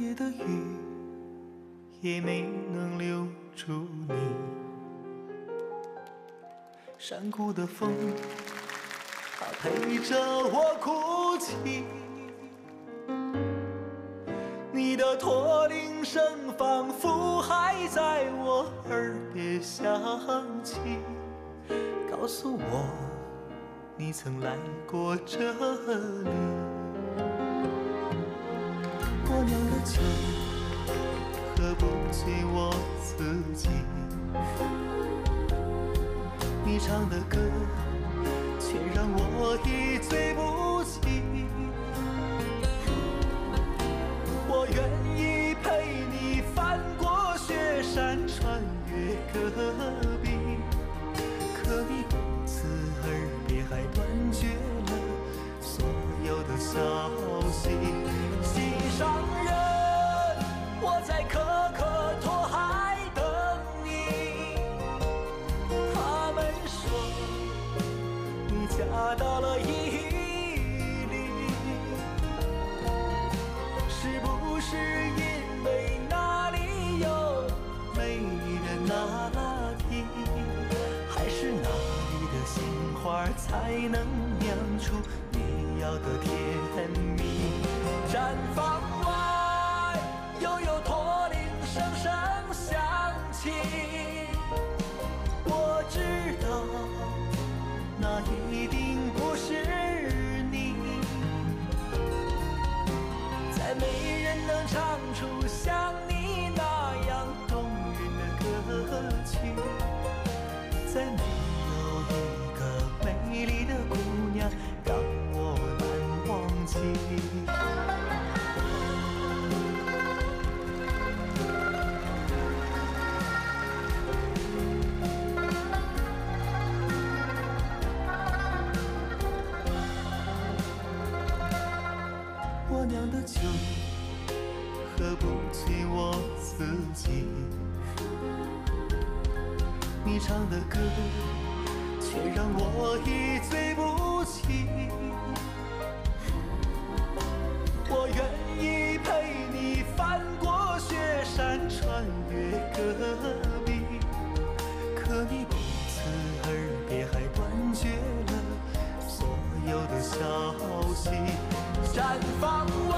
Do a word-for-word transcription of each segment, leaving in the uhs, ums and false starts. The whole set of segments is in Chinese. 夜的雨也没能留住你，山谷的风，它陪着我哭泣。你的驼铃声仿佛还在我耳边响起，告诉我你曾来过这里。我酿的酒喝不尽我自己，你唱的歌却让我一醉不起。我愿意陪你翻过雪山，穿越戈壁，可你不辞而别，还断绝了所有的消息。心上人，我在可可托海等你。他们说你嫁到了伊犁，是不是因为那里有美丽的那地，还是哪里的杏花才能酿出你要的甜蜜？绽放外又有驼铃声声响起，我知道那一定不是你。再没人能唱出像你那样动人的歌曲，再没有一个美丽的姑娘让我难忘记。酒喝不尽我自己，你唱的歌却让我一醉不起。我愿意陪你翻过雪山，穿越戈壁，可你不辞而别，还断绝了所有的消息。绽放外。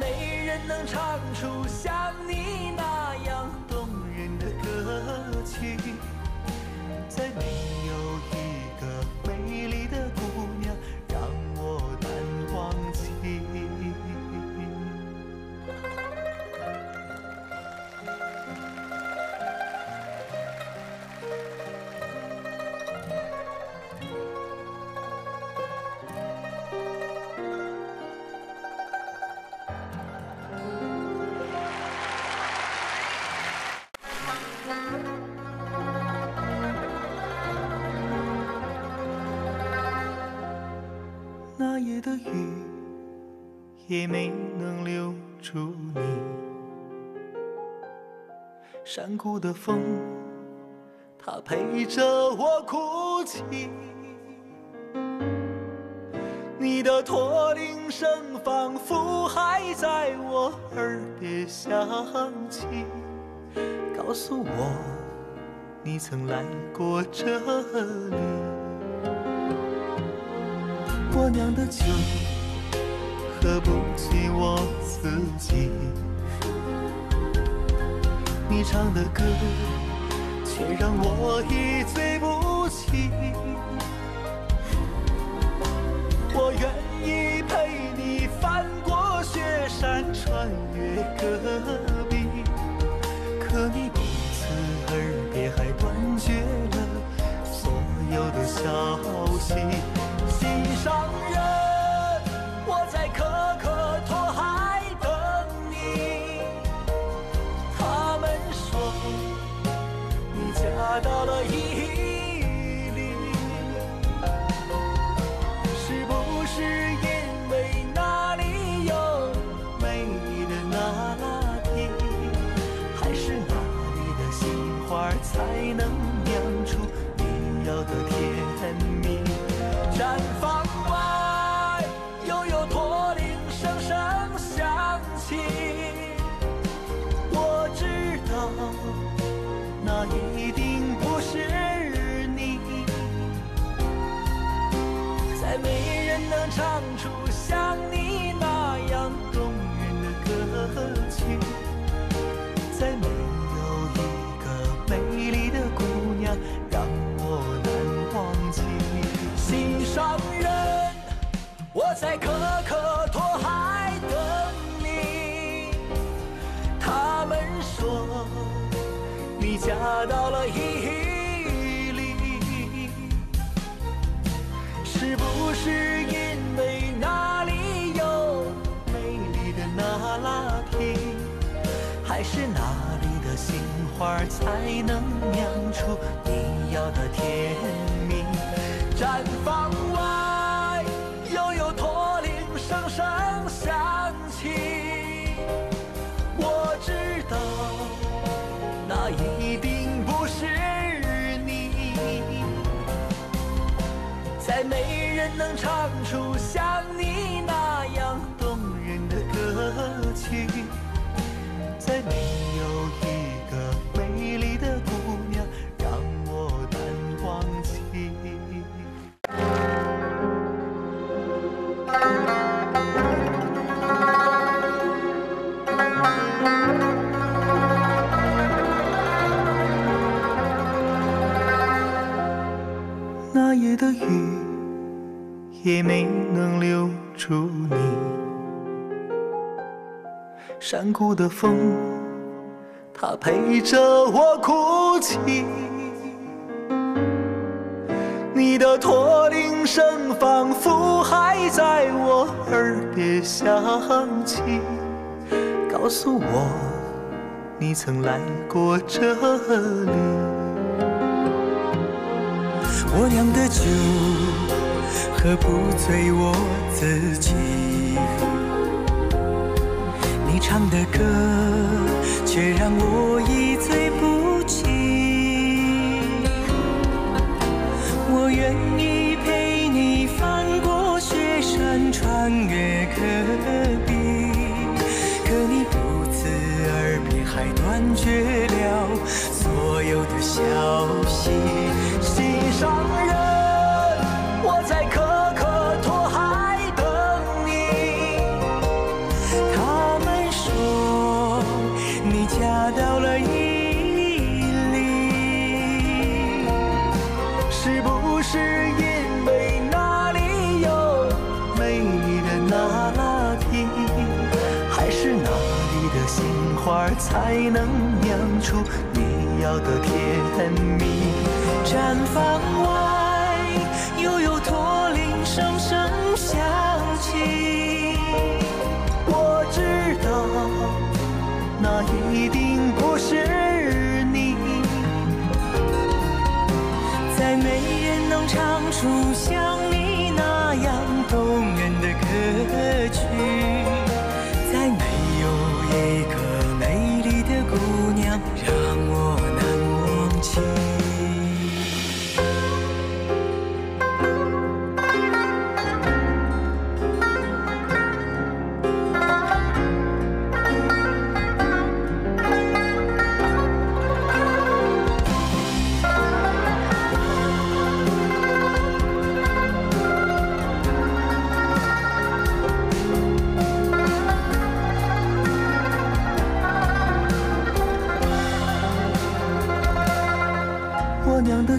没人能唱出像你那样动人的歌曲，再没有一个美丽的姑娘让我难忘记。那夜的雨也没能留住你，山谷的风，它陪着我哭泣。你的驼铃声仿佛还在我耳边响起，告诉我你曾来过这里。我酿的酒喝不尽我自己，你唱的歌却让我一醉不起。我愿意陪你翻过雪山，穿越戈壁，可你不辞而别，还断绝了所有的消息。心上人，我在可可托海等你。他们说你嫁到了伊犁，是不是因为那里有美丽的那拉地，能唱出像你那样动人的歌曲，再没有一个美丽的姑娘让我难忘记。心上人，我在可可托海等你。他们说你嫁到了伊。 是不是因为那里有美丽的那拉提，还是哪里的杏花才能酿出你要的甜蜜？绽放外，又有驼铃声声响起。我知道，那一定不是。 再没人能唱出像你那样动人的歌曲，再没有一个美丽的姑娘让我难忘记。那夜的雨。 也没能留住你，山谷的风，它陪着我哭泣。你的驼铃声仿佛还在我耳边响起，告诉我你曾来过这里。我酿的酒。 喝不醉我自己，你唱的歌却让我一醉不起。我愿意陪你翻过雪山，穿越戈壁，可你不辞而别，还断绝了所有的消息。心上人，我在可。 才能酿出你要的甜蜜。绽放外，又有驼铃声声响起。我知道，那一定不是你。再没人能唱出像你那样动人的歌曲，再没有一个。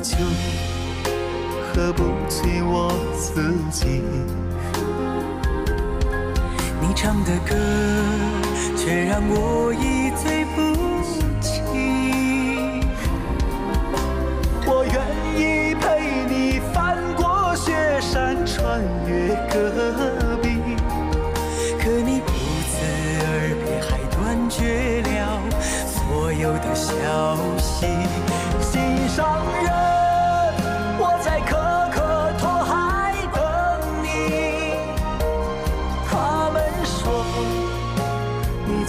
酒喝不醉我自己，你唱的歌却让我一醉不起。我愿意陪你翻过雪山，穿越戈壁，可你不辞而别，还断绝了所有的消息。心上人。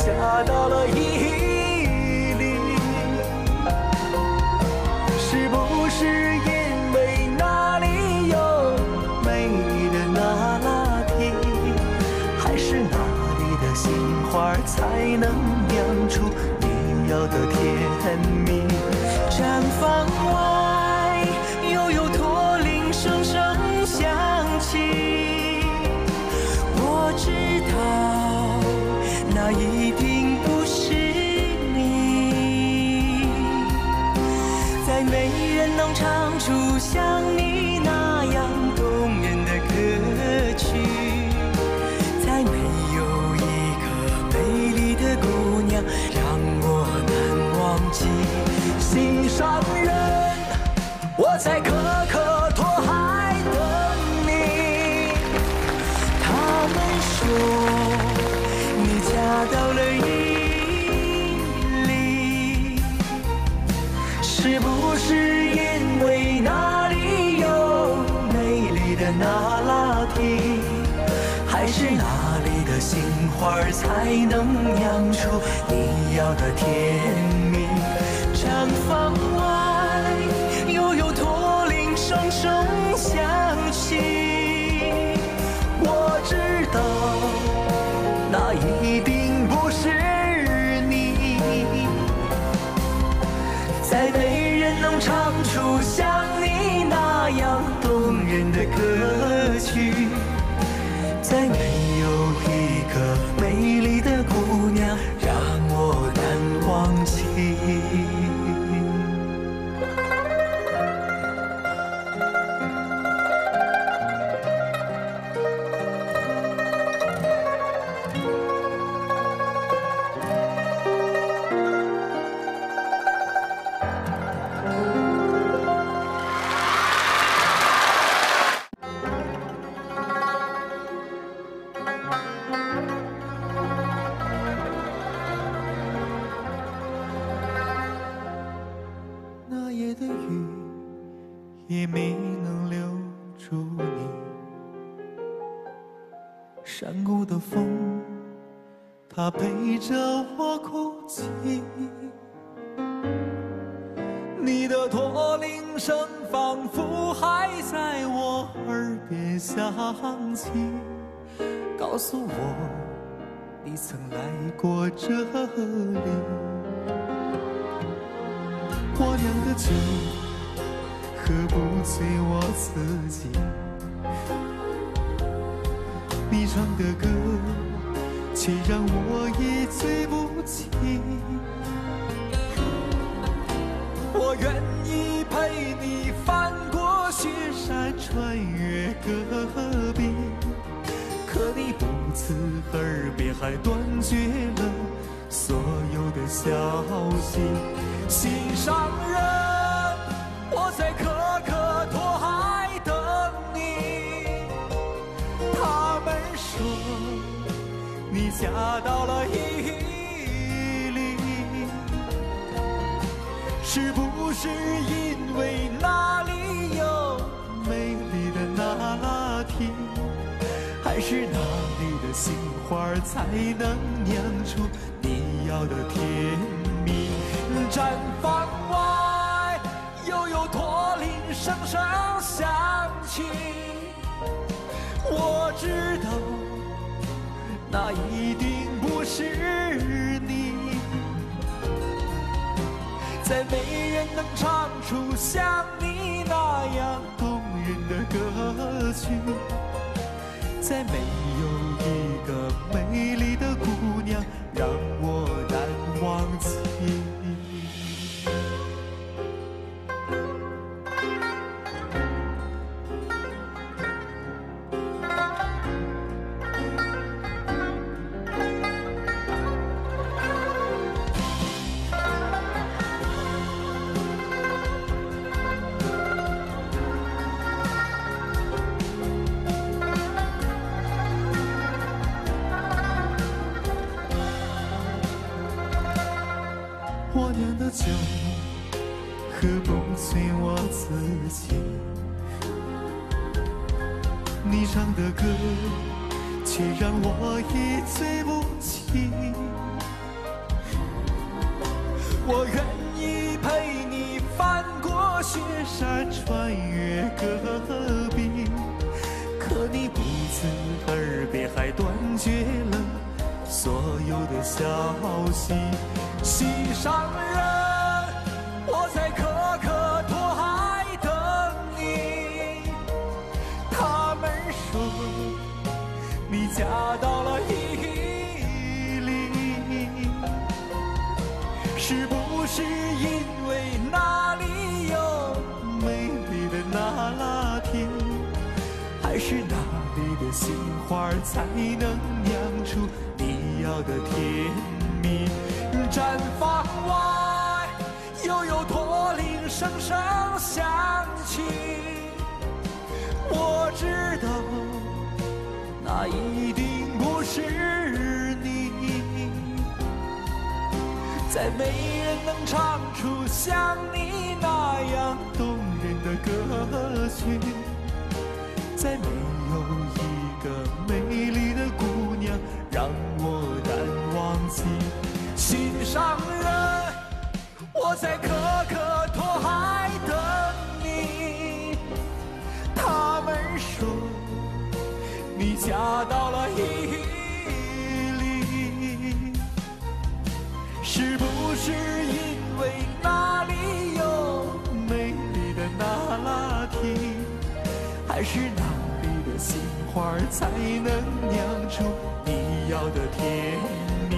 嫁到了伊犁，是不是因为那里有美丽的那拉提，还是哪里的杏花才能酿出你要的甜蜜？绽放外，又有驼铃声声响起。唱出像你那样动人的歌曲，再没有一个美丽的姑娘让我难忘记。心上人，我在可可托海等你。他们说你嫁到了伊犁，是不是？ 那拉提，还是哪里的杏花才能酿出你要的甜蜜？绽放外，悠悠驼铃声声响起。我知道，那一定不是你，再没人能唱出像你那样。 人的歌曲，再没有一个美丽的姑娘让我难忘记。 它陪着我哭泣，你的驼铃声仿佛还在我耳边响起，告诉我你曾来过这里。我酿的酒喝不醉我自己，你唱的歌。 却让我也醉不起。我愿意陪你翻过雪山，穿越戈壁，可你不辞而别，还断绝了所有的消息。心上人，我在可可托海等你。他们说。 你嫁到了伊犁，是不是因为那里有美丽的那拉提，还是那里的杏花才能酿出你要的甜蜜？绽放外，悠悠驼铃声声响起，我知道。 那一定不是你，再没人能唱出像你那样动人的歌曲，再没有一个美丽的姑娘让我难忘记。美丽的那拉天，还是哪里的杏花才能酿出你要的甜蜜？绽放外，悠悠驼铃声声响起。我知道，那一定不是你，再没人能唱出像你那样动人的歌曲，再没有一个美丽的姑娘让我难忘记。心上人，我在可可托海等你。他们说你嫁到了伊犁，是不是因为那里有美丽的那拉提，还是哪里的杏花才能酿出你要的甜蜜？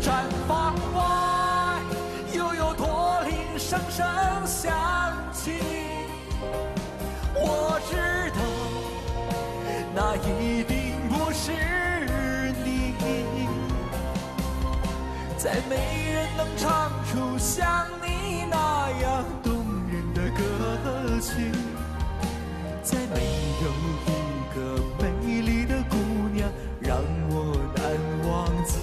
绽放外，悠悠驼铃声声响起。我知道，那一定不是你，再没人能唱出像你那样动人的歌曲，再没有一个美丽的姑娘让我难忘记。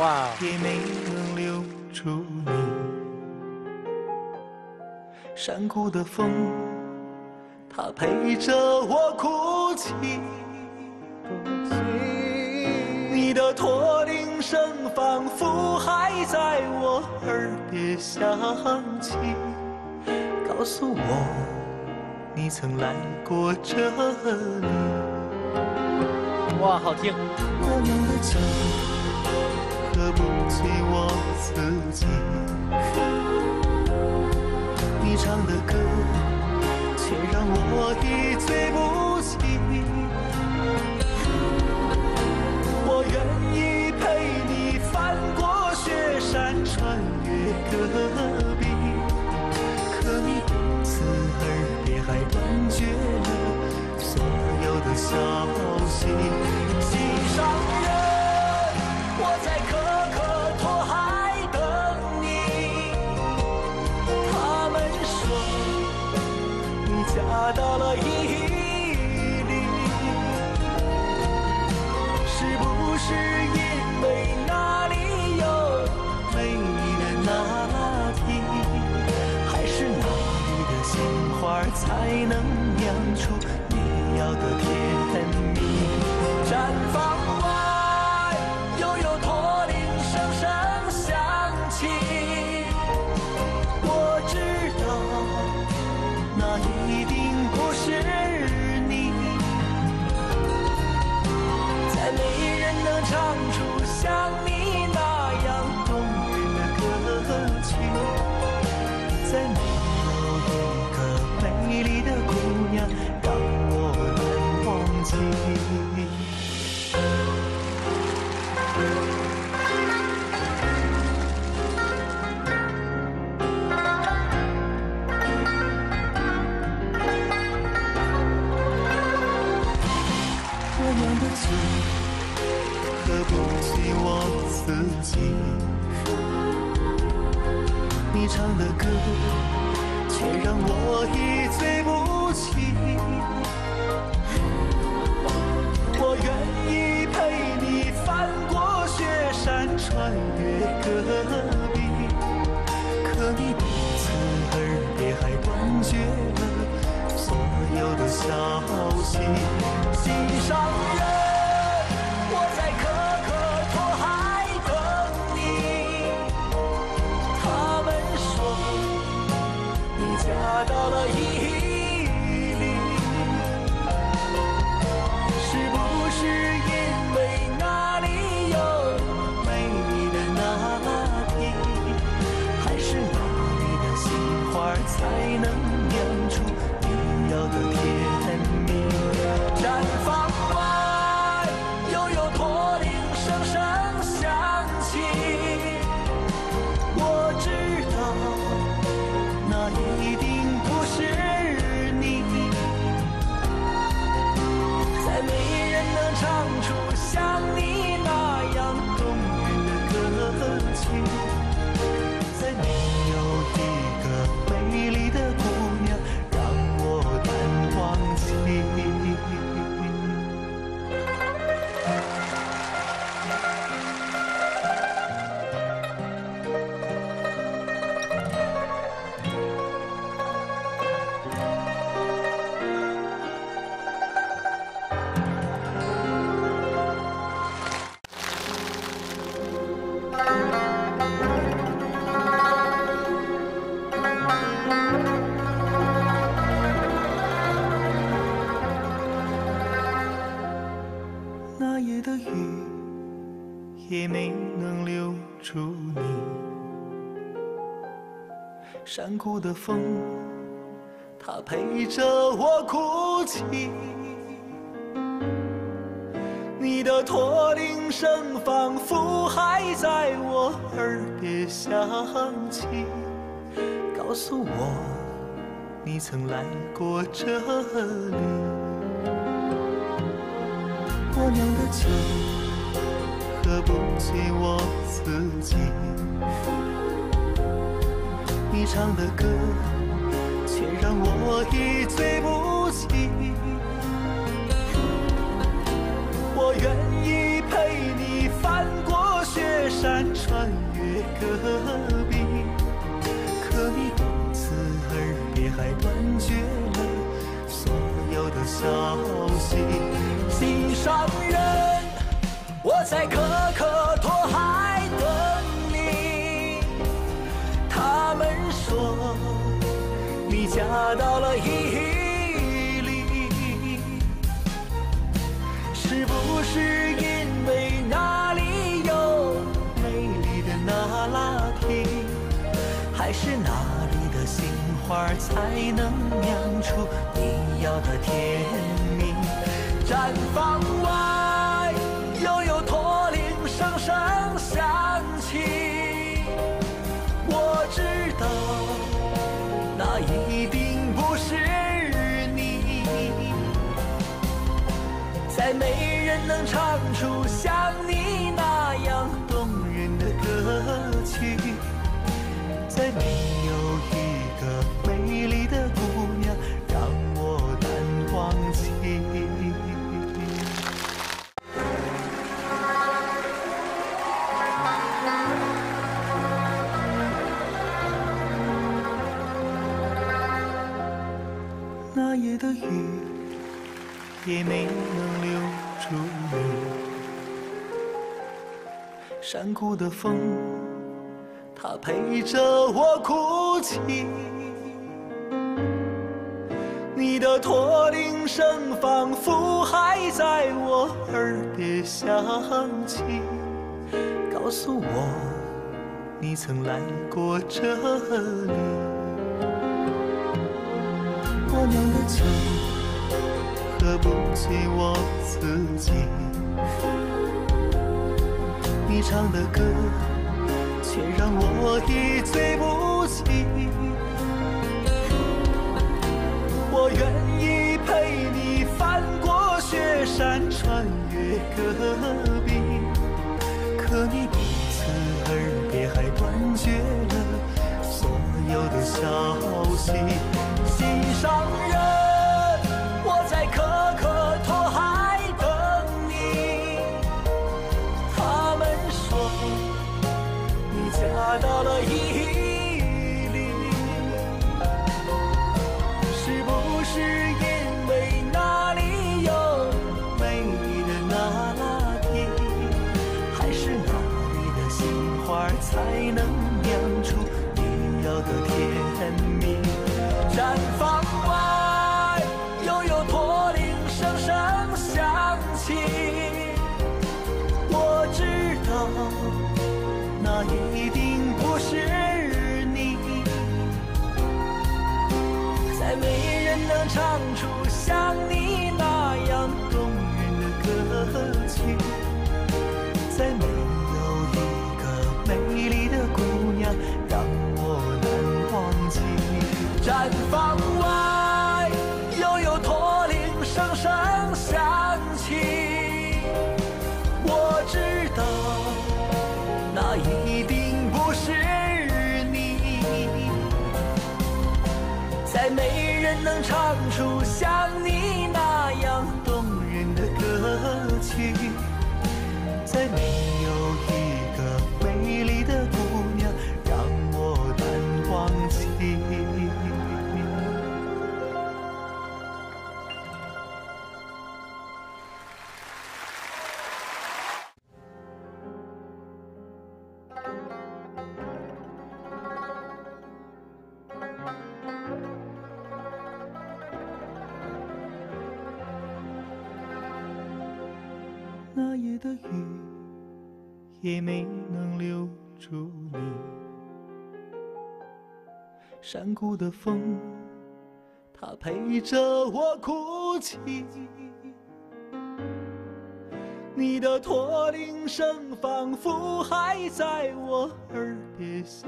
哇，也没能留住你。山谷的风，它陪着我哭泣。你的驼铃声仿佛还在我耳边响起，告诉我你曾来过这里。哇，好听。我们的情，对不起我自己。你唱的歌，却让我已醉不起。我愿意陪你翻过雪山，穿越戈壁，可你不辞而别，还断绝了所有的消息。心上人，我在可可托海等你。他们说你嫁到了伊犁，是不是因为那里有美丽的那拉提，还是哪里的杏花才能酿出你要的甜蜜？绽放外，悠悠驼铃声声响起。我知道，那一定不是你，再没人能唱出像你那样动人的歌曲，再没有一个美丽的姑娘让我难忘记。你唱的歌，却让我已醉不起。我愿意陪你翻过雪山，穿越戈壁，可你不辞而别，还断绝了所有的消息。心上人，我在可可托海等你。才能酿出你要的甜蜜。绽放外，悠悠驼铃声声响起。我知道，那一定不是你。再没人能唱出像你那样动人的歌曲。 那夜的雨也没能留住你，山谷的风它陪着我哭泣，你的驼铃声仿佛还在我耳边响起，告诉我你曾来过这里。 我酿的酒喝不醉我自己，你唱的歌却让我一醉不起。我愿意陪你翻过雪山，穿越戈壁，可你不辞而别，还断绝了所有的消息。 心上人，我在可可托海等你。他们说你嫁到了伊犁，是不是因为那里有美丽的那拉提？还是哪里的杏花才能酿出你要的甜蜜？ 绽放外，悠悠驼铃声声响起。我知道，那一定不是你。再没人能唱出像你那样动人的歌曲。再没有一个美丽的姑娘让我难忘记。 那夜的雨也没能留住你，山谷的风它陪着我哭泣，你的驼铃声仿佛还在我耳边响起，告诉我你曾来过这里。 我酿的酒喝不醉我自己，你唱的歌却让我一醉不起。我愿意陪你翻过雪山，穿越戈壁，可你不辞而别，还断绝了所有的消息。 心上人，我在可可托海等你。他们说你嫁到了伊犁，是不是因为那里有美丽的那拉提？还是哪里的杏花才能酿出你要的甜蜜？ 绽放外，悠悠驼铃声声响起。我知道，那一定不是你。再没人能唱出像你那样动人的歌曲，再没有一个美丽的姑娘让我难忘记。绽放外，悠悠驼铃声声响起，我知道那一定不是。 再没人能唱出像你那样动人的歌曲，再没有一个美丽的姑娘让我难忘记。那夜的雨也没能留住你，山谷的风，它陪着我哭泣。你的驼铃声仿佛还在我耳边响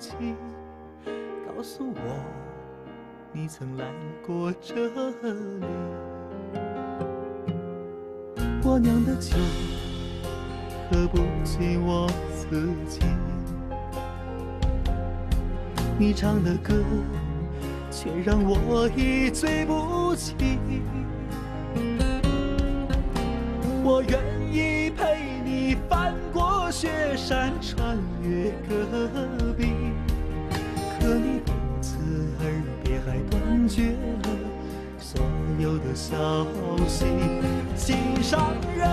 起，告诉我你曾来过这里。 我酿的酒喝不尽我自己，你唱的歌却让我一醉不起。我愿意陪你翻过雪山，穿越戈壁，可你不辞而别，还断绝了。 所有的消息，心上人，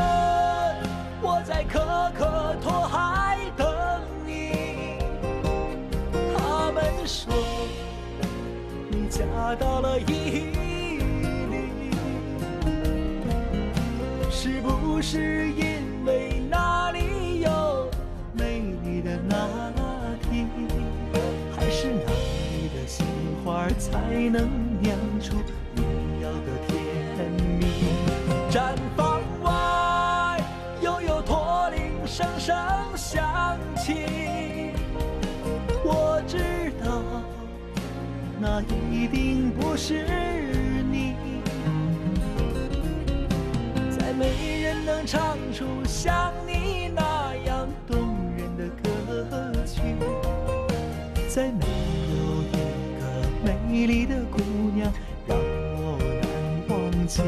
我在可可托海等你。他们说你嫁到了伊犁，是不是因为那里有美丽的那提，还是哪里的杏花才能酿出？ 绽放外，悠悠驼铃声声响起。我知道，那一定不是你。再没人能唱出像你那样动人的歌曲，再没有一个美丽的姑娘让我难忘记。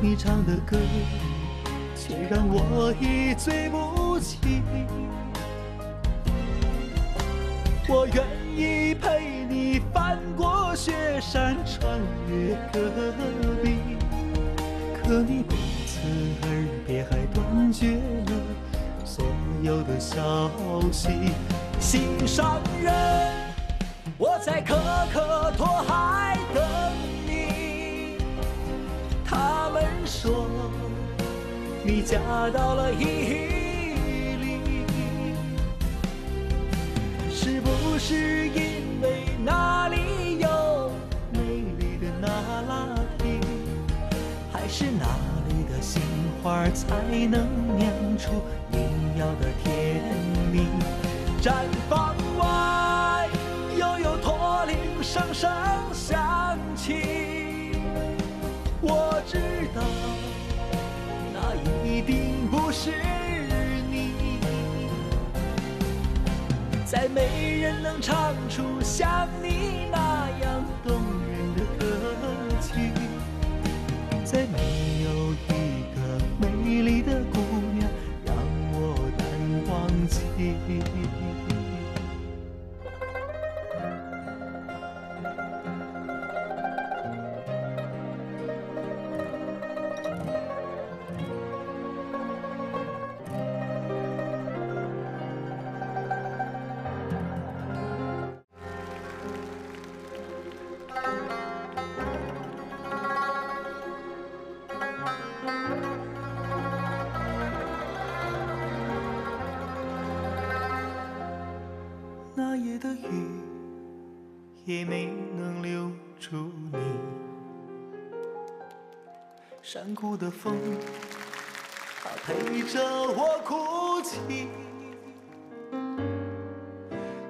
你唱的歌，却让我一醉不起。我愿意陪你翻过雪山，穿越戈壁，可你不辞而别，还断绝了所有的消息。心上人，我在可可托海等。 他们说你嫁到了伊犁，是不是因为那里有美丽的那拉提，还是哪里的杏花才能酿出你要的甜蜜？绽放外，悠悠驼铃声声响起。 我知道，那一定不是你。再没人能唱出像你那样动人的歌曲，再没有一个美丽的姑娘让我。山谷的风，它陪着我哭泣。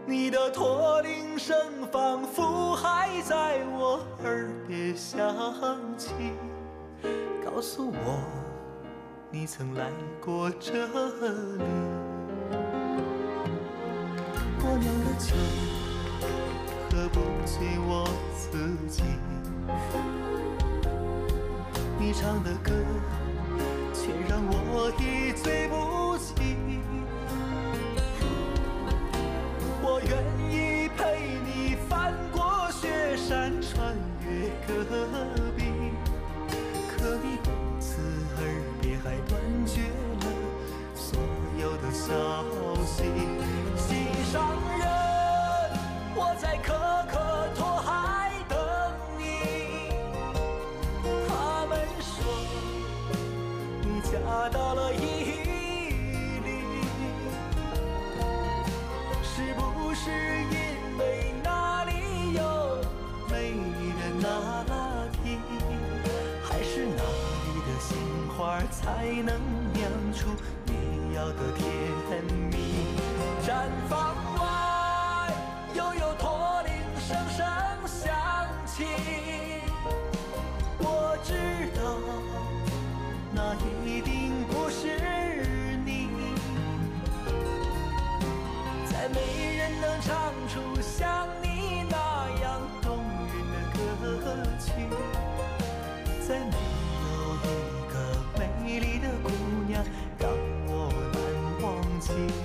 你的驼铃声仿佛还在我耳边响起，告诉我你曾来过这里。我酿的酒喝不尽我自己。 你唱的歌，却让我一醉不起。我愿意陪你翻过雪山，穿越戈壁，可你不辞而别，还断绝了所有的消息。心上人，我在可可托海。 嫁到了伊犁，是不是因为那里有美丽的大地，还是哪里的杏花才能酿出你要的甜蜜？绽放外，又有驼铃声声响起，我知道。 那一定不是你，再没人能唱出像你那样动人的歌曲，再没有一个美丽的姑娘让我难忘记。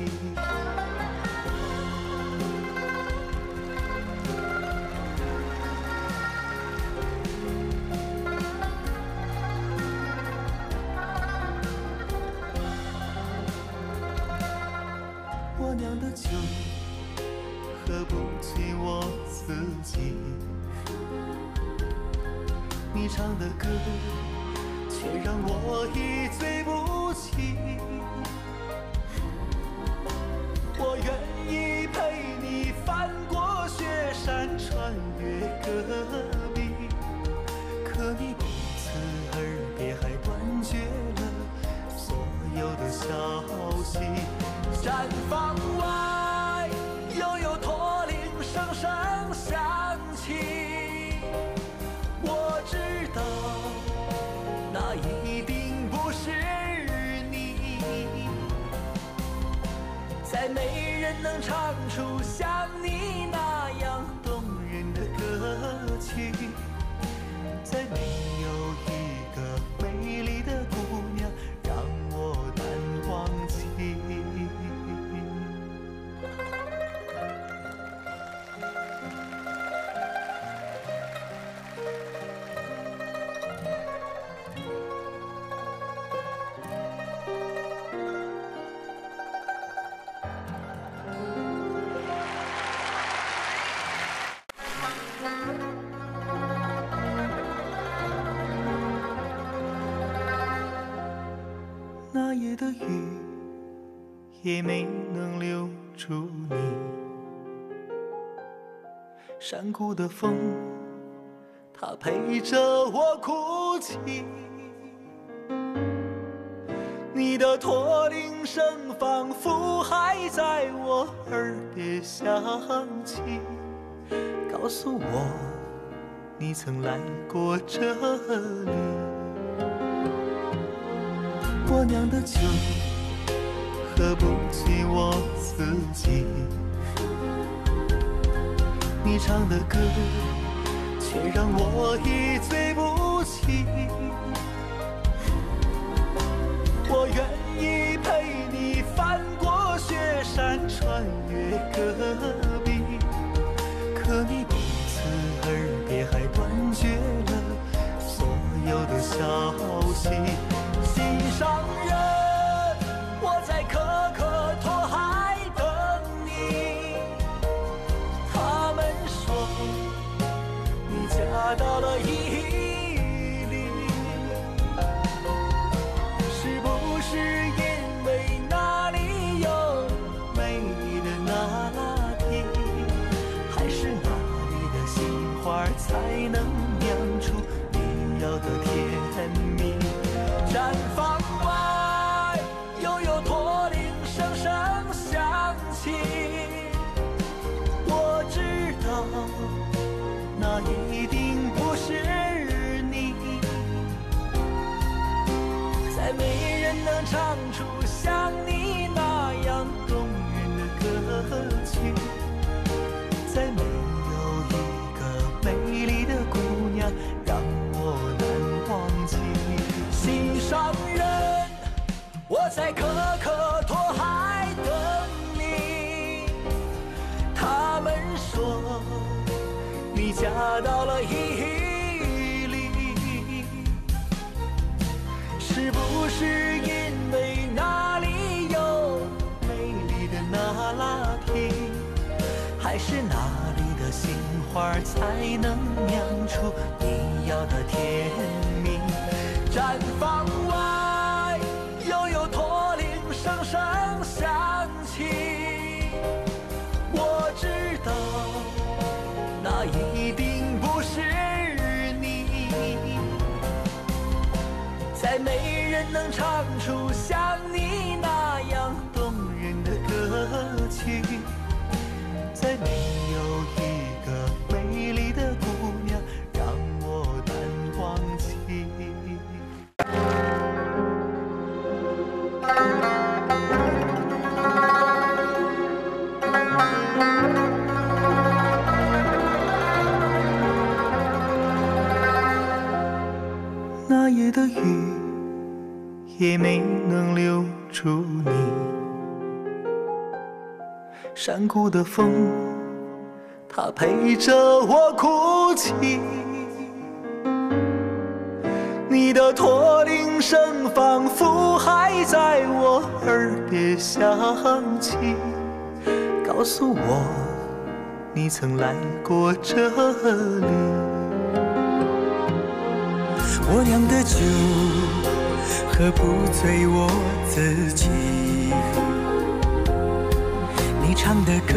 的酒喝不尽我自己，你唱的歌却让我一醉不起。我愿意陪你翻过雪山，穿越戈壁，可你不辞而别，还断绝了所有的消息。 绽放外，又有驼铃声声响起。我知道，那一定不是你。再没人能唱出像你那样动人的歌曲，再没有一个美丽的姑娘让我难忘记。 那夜的雨也没能留住你，山谷的风，它陪着我哭泣。你的驼铃声仿佛还在我耳边响起，告诉我你曾来过这里。 我酿的酒喝不尽我自己，你唱的歌却让我一醉不起。我愿意陪你翻过雪山，穿越戈壁，可你不辞而别，还断绝了所有的消息。 心上人，我在可可托海等你。他们说你嫁到了伊。能唱出像你那样动人的歌曲，再没有一个美丽的姑娘让我难忘记。心上人，我在可可托海等你。他们说你嫁到了伊。 是不是因为那里有美丽的那拉提，还是哪里的杏花才能酿出你要的甜蜜？绽放外，又有驼铃声声响起。我知道，那一定不是。 再没人能唱出像你那样动人的歌曲，再没有一个美丽的姑娘让我难忘记。那夜的雨。 也没能留住你，山谷的风，它陪着我哭泣。你的驼铃声仿佛还在我耳边响起，告诉我你曾来过这里。我酿的酒。 喝不醉我自己，你唱的歌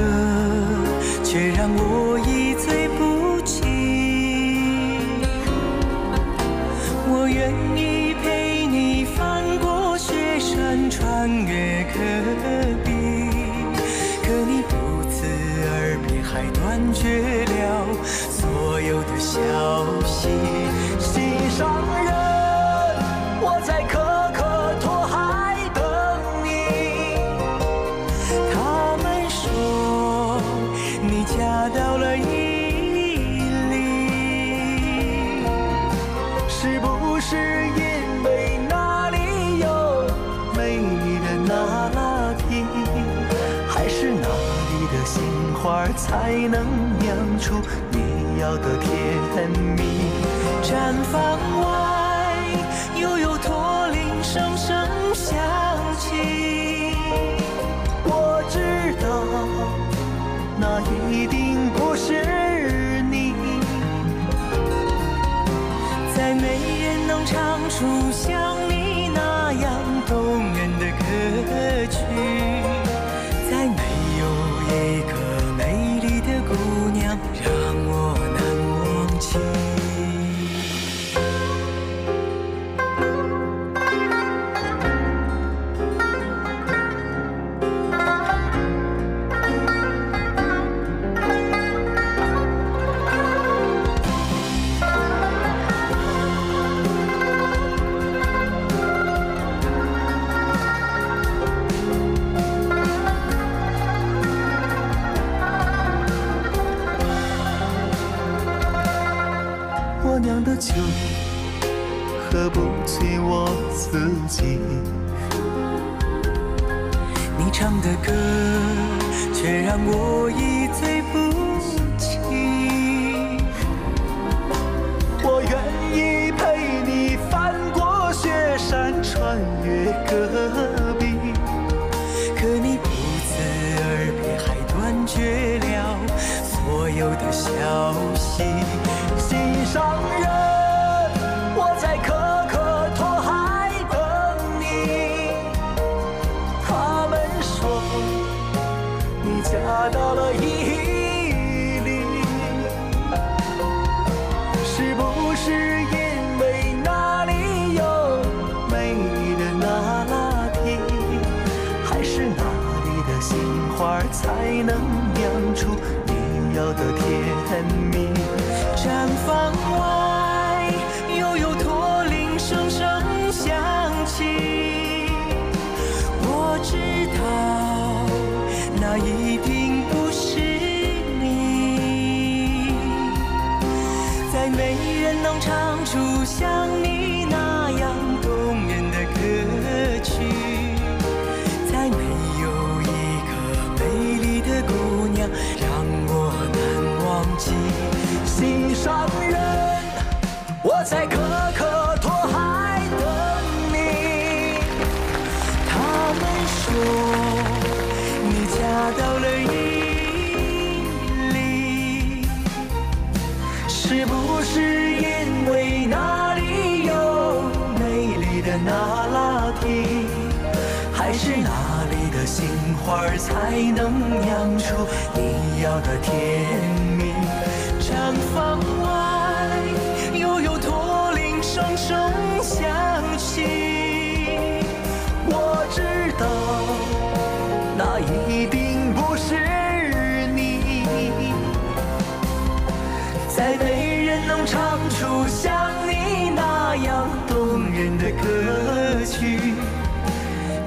却让我一醉不起。我愿意陪你翻过雪山，穿越戈壁，可你不辞而别，还断绝了所有的消息。心上人。 我在可可托海等你。他们说你嫁到了伊犁，是不是因为那里有美丽的那拉提，还是哪里的杏花才能酿出你要的甜蜜？绽放我。 又有驼铃声声响起，我知道那一定不是你，再没人能唱出像你那样动人的歌曲，再没有一个美丽的姑娘让我难忘记。 酒喝不醉我自己，你唱的歌却让我一醉不起。我愿意陪你翻过雪山，穿越戈壁，可你不辞而别，还断绝了所有的消息。心上人。 嫁到了伊犁，是不是因为那里有美丽的那拉提，还是哪里的杏花才能酿出你要的甜蜜？那一定不是你，再没人能唱出像你那样动人的歌曲，再没有一个美丽的姑娘让我难忘记。心上人，我在可可托海等你，他们说嫁到了伊犁，是不是因为那里有美丽的那拉提，还是那里的杏花才能酿出你要的甜蜜？绽放外又有驼铃声声响起，我知道。 那一定不是你，再没人能唱出像你那样动人的歌曲，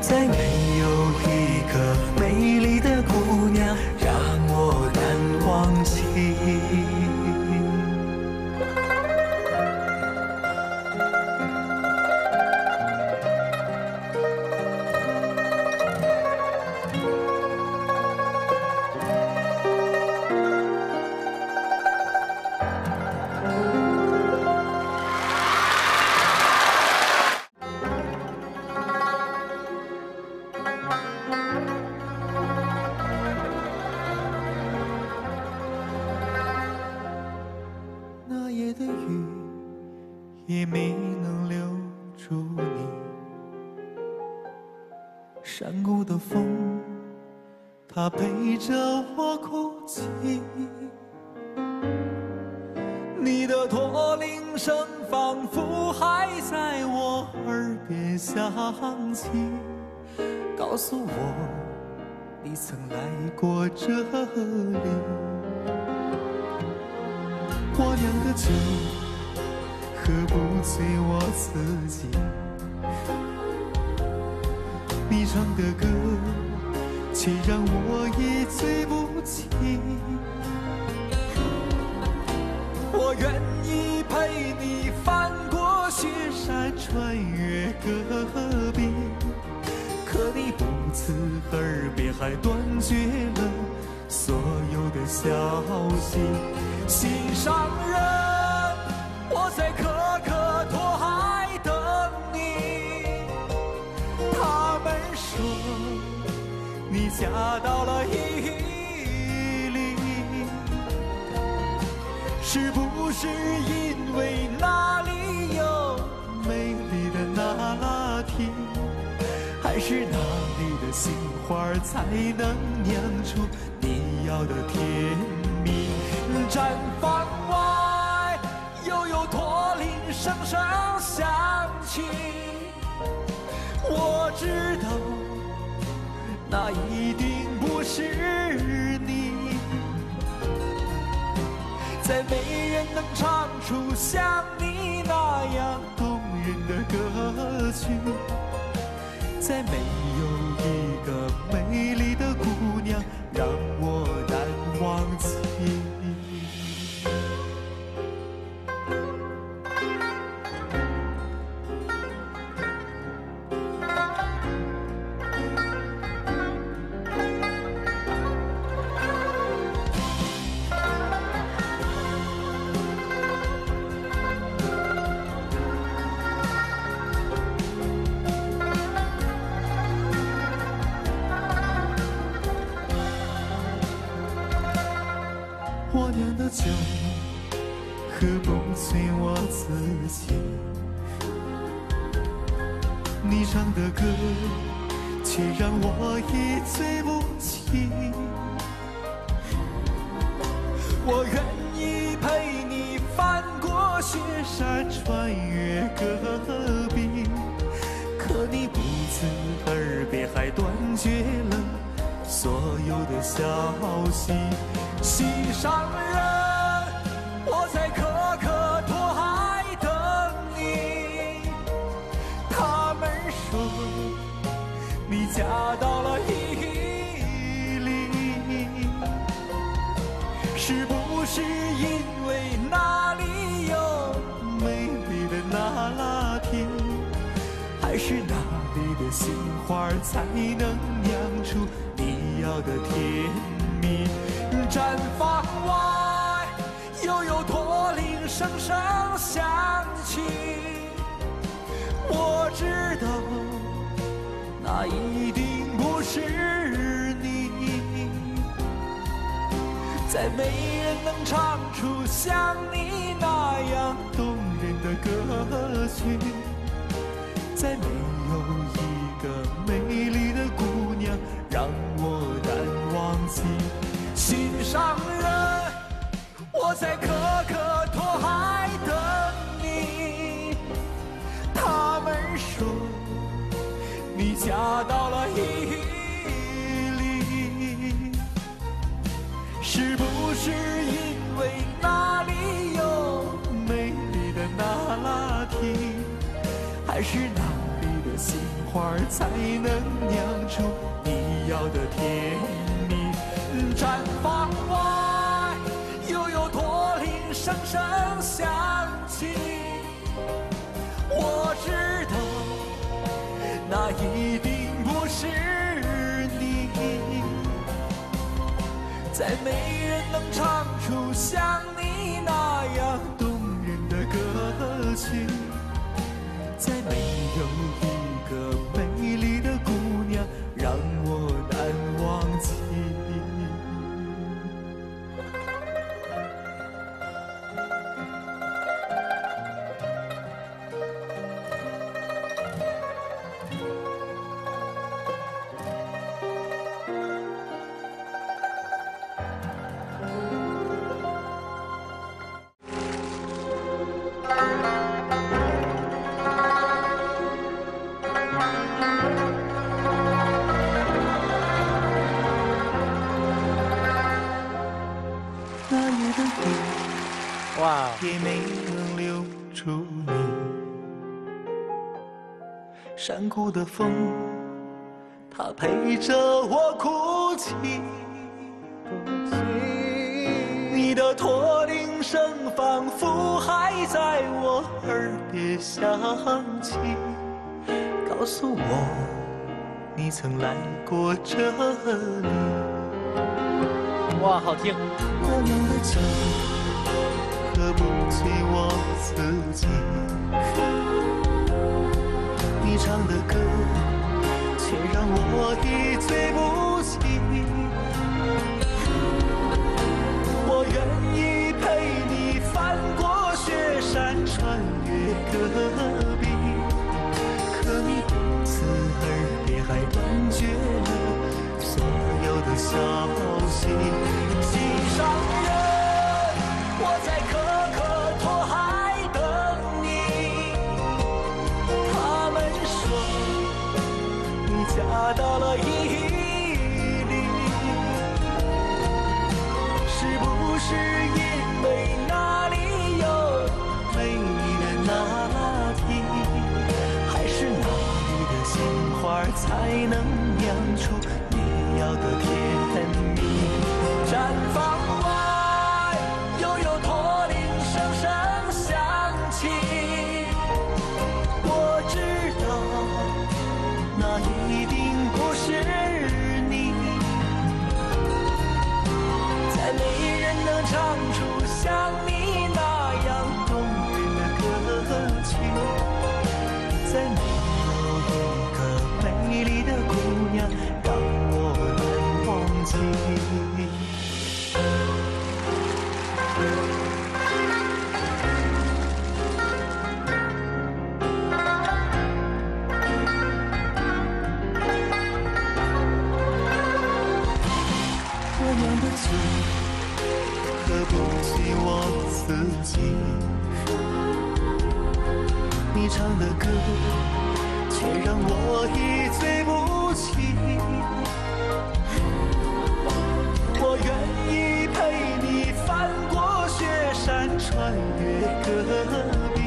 再没有一个美丽的姑娘让我难忘记。 它陪着我哭泣，你的驼铃声仿佛还在我耳边响起，告诉我你曾来过这里。我酿的酒喝不醉我自己，你唱的歌。 却让我也醉不起。我愿意陪你翻过雪山，穿越戈壁，可你不辞而别，还断绝了所有的消息。心上人，我在可可托海等你。他们说。 你嫁到了伊犁，是不是因为那里有美丽的那拉提，还是那里的杏花才能酿出你要的甜蜜？绽放外又有驼铃声声响起，我知道。 那一定不是你，再没人能唱出像你那样动人的歌曲，再没有一个美丽的姑娘让我难忘记。 嫁到了伊犁，是哪里的杏花才能酿出你要的甜蜜？绽放外，悠悠驼铃声声响起。我知道，那一定不是你。再没人能唱出像你那样动人的歌曲。 再没有一个美丽的姑娘让我难忘记，心上人，我在可可托海等你。他们说你嫁到了伊犁，是不是因为那里有美丽的那拉提？ 还是哪里的杏花才能酿出你要的甜蜜？绽放外，悠悠驼铃声声响起。我知道，那一定不是你。再没人能唱出像你那样动人的歌曲。 再没有一个美丽的姑娘让我难忘记。哇， Wow. 也没能留住你。山谷的风，它陪着我哭泣。你的驼铃声仿佛还在我耳边响起，告诉我，你曾来过这里。哇，好听。我们的家。 对不起，我自己。你唱的歌，却让我已醉不起。我愿意陪你翻过雪山，穿越戈壁。可你不辞而别，还断绝了所有的消息。心上人，我在可。 嫁到了伊犁，是不是因为那里有美丽的那拉提？还是哪里的杏花才能酿出你要的甜蜜？绽放外，悠悠驼铃声声响起。我知道那一定。 是你，再没人能唱出像你那样动人的歌曲，再没有一个美丽的姑娘让我难忘记。自己，你唱的歌，却让我已醉不起。我愿意陪你翻过雪山，穿越戈壁。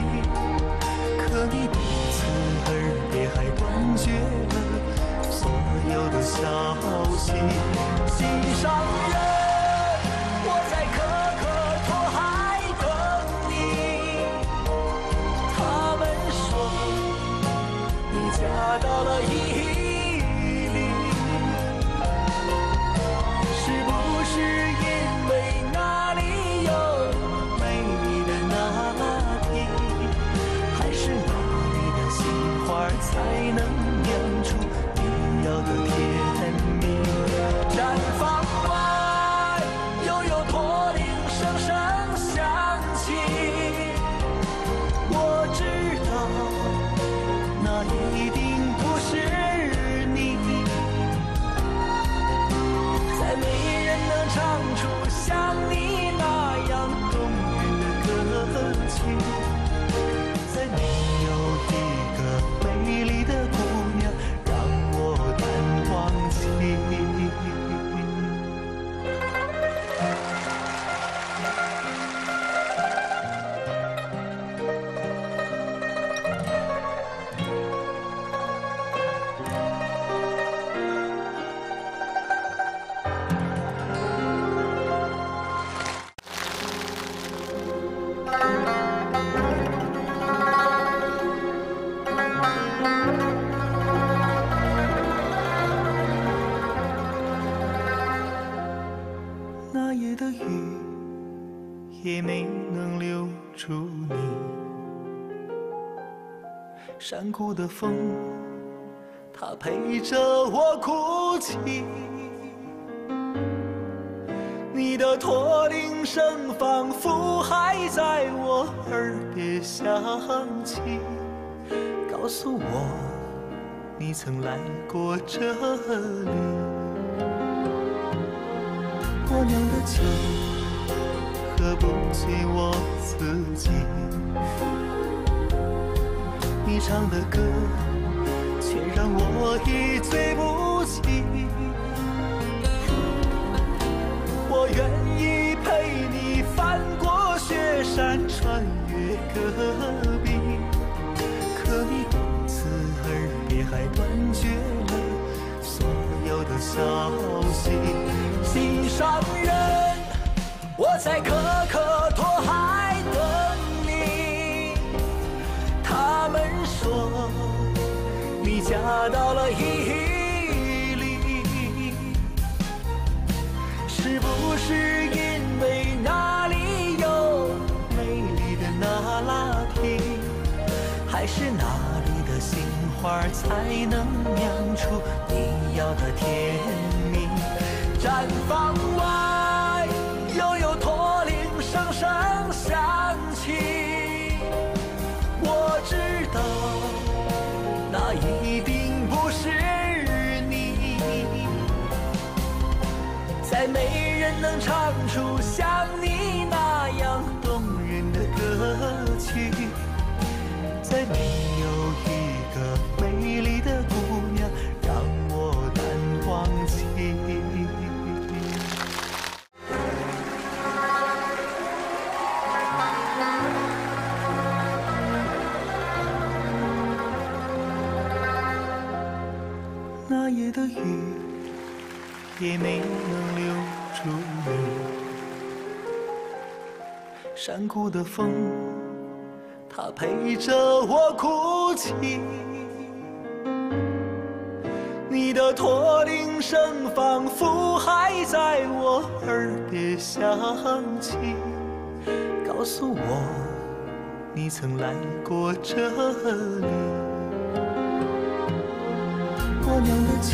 可你不辞而别，还断绝了所有的消息。心上人，我在可。 嫁了毅力，是不是因为那里有美丽的那天，还是哪里的杏花才能酿出你要的甜蜜？绽放外又有驼铃声声响起，我知道那一定不是你，再没人能唱出像你那样动人的歌曲，再没有一个美丽的姑娘让我难忘记。也没能留住你，山谷的风，它陪着我哭泣。你的驼铃声仿佛还在我耳边响起，告诉我，你曾来过这里。我酿的酒。喝不醉我自己，你唱的歌却让我已醉不起。我愿意陪你翻过雪山，穿越戈壁，可你不辞而别，还断绝了所有的消息。心上人。我在可可托海等你，他们说你嫁到了伊犁，是不是因为那里有美丽的那拉提，还是哪里的杏花才能酿出你要的甜蜜？绽放外。声响起，我知道那一定不是你，再没人能唱出像你那样动人的歌曲，再没有一个美丽的姑娘让我难忘记。那夜的雨也没能留住你，山谷的风，它陪着我哭泣。你的驼铃声仿佛还在我耳边响起，告诉我，你曾来过这里。我酿的酒，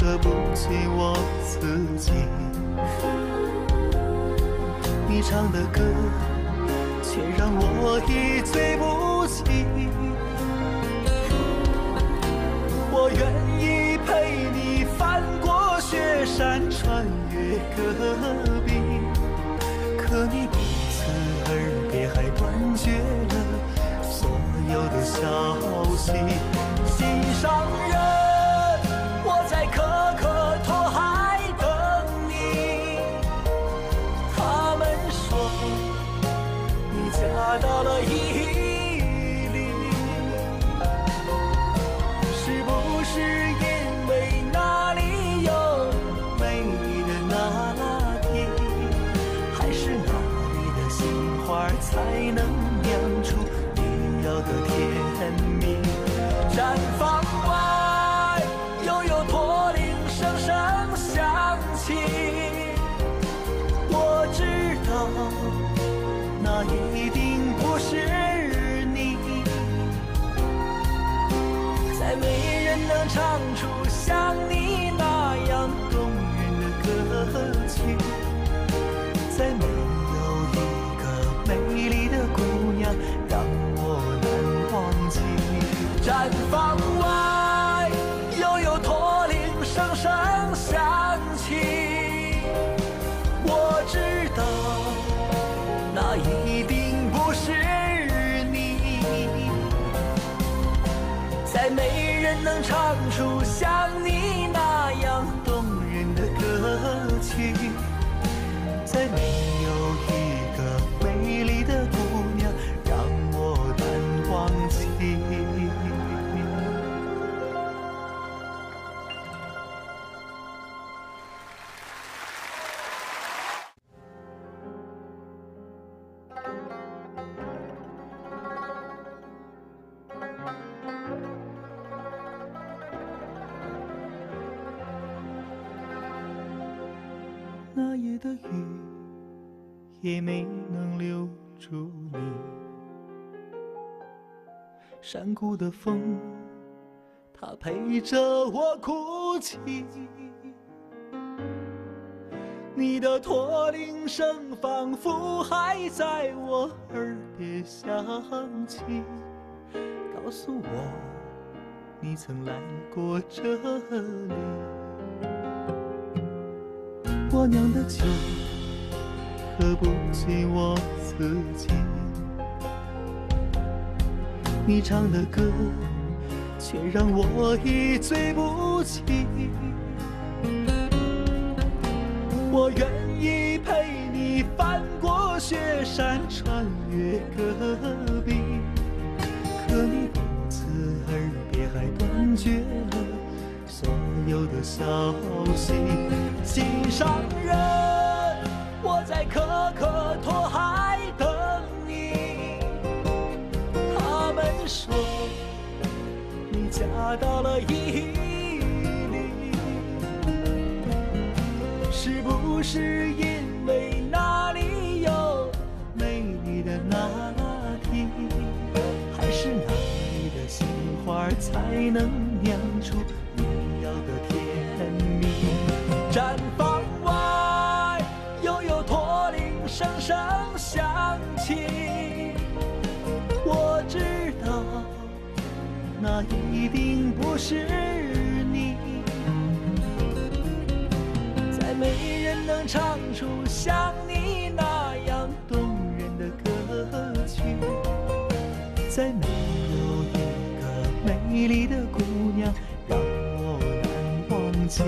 喝不醉我自己。你唱的歌，却让我已醉不起。我愿意陪你翻过雪山，穿越戈壁，可你不辞而别，还断绝了所有的消息。心上人，我在可可托海等你。他们说你嫁到了伊犁，是不是因为那里有美丽的那拉提，还是哪里的杏花才能酿出你要的甜蜜？能唱出像你那样动人的歌曲，再没有一个美丽的姑娘让我难忘记。绽放外，悠悠驼铃声声响起，我知道那一定不是你，再没。 能唱出像你那样动人的歌曲，再没有一个美丽的姑娘让我难忘记。那夜的雨也没能留住你，山谷的风，它陪着我哭泣。你的驼铃声仿佛还在我耳边响起，告诉我你曾来过这里。 我酿的酒喝不进我自己，你唱的歌却让我一醉不起。我愿意陪你翻过雪山，穿越戈壁，可你不辞而别，还断绝了。 所有的消息，心上人，我在可可托海等你。他们说你嫁到了伊犁，是不是因为那里有美丽的那提，还是哪里的杏花才能酿出？ 绽放外，悠悠驼铃声声响起。我知道，那一定不是你。再没人能唱出像你那样动人的歌曲，再没有一个美丽的姑娘让我难忘记。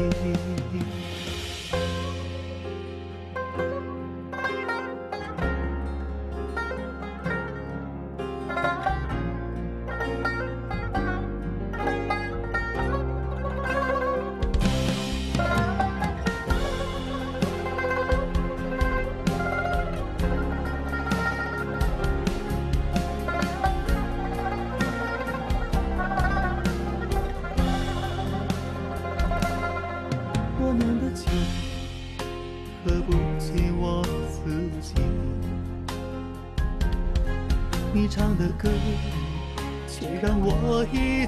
你唱的歌，却让我一